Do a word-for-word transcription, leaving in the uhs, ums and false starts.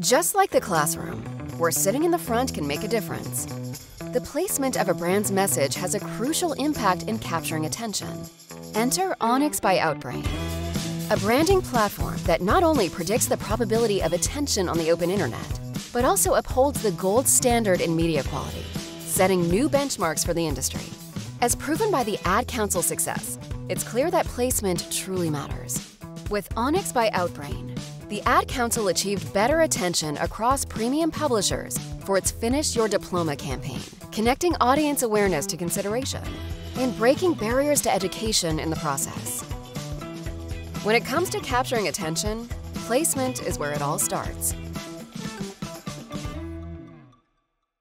Just like the classroom, where sitting in the front can make a difference, the placement of a brand's message has a crucial impact in capturing attention. Enter Onyx by Outbrain, a branding platform that not only predicts the probability of attention on the open internet, but also upholds the gold standard in media quality, setting new benchmarks for the industry. As proven by the Ad Council success, it's clear that placement truly matters. With Onyx by Outbrain, the Ad Council achieved better attention across premium publishers for its Finish Your Diploma campaign, connecting audience awareness to consideration and breaking barriers to education in the process. When it comes to capturing attention, placement is where it all starts.